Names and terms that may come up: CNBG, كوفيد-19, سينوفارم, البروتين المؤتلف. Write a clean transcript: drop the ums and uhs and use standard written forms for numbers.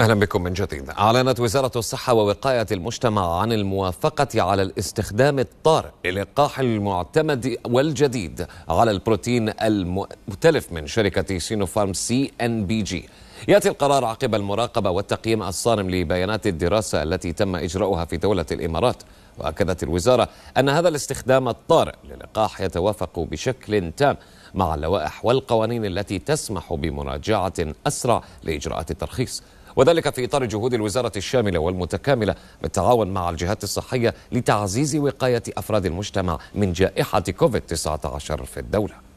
أهلا بكم من جديد. أعلنت وزارة الصحة ووقاية المجتمع عن الموافقة على الاستخدام الطارئ للقاح المعتمد والجديد على البروتين المؤتلف من شركة سينوفارم CNBG. يأتي القرار عقب المراقبة والتقييم الصارم لبيانات الدراسة التي تم إجراؤها في دولة الإمارات. وأكدت الوزارة أن هذا الاستخدام الطارئ للقاح يتوافق بشكل تام مع اللوائح والقوانين التي تسمح بمراجعة أسرع لإجراءات الترخيص، وذلك في إطار جهود الوزارة الشاملة والمتكاملة بالتعاون مع الجهات الصحية لتعزيز وقاية أفراد المجتمع من جائحة كوفيد-19 في الدولة.